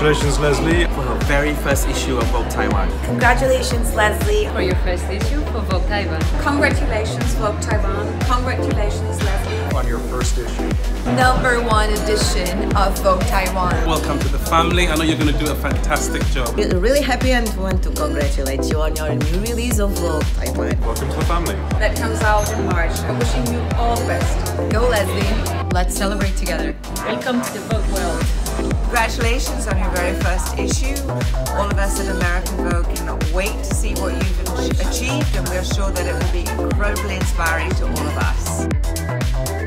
Congratulations, Leslie, for her very first issue of Vogue Taiwan. Congratulations, Leslie, for your first issue for Vogue Taiwan. Congratulations, Vogue Taiwan. Congratulations, Leslie, on your first issue. #1 edition of Vogue Taiwan. Welcome to the family. I know you're going to do a fantastic job. We're really happy and want to congratulate you on your new release of Vogue Taiwan. Welcome to the family. That comes out in March. I'm wishing you all the best. Go, Leslie. Let's celebrate together. Welcome to the Vogue world. Congratulations on your very first issue. All of us at American Vogue cannot wait to see what you've achieved, and we're sure that it will be incredibly inspiring to all of us.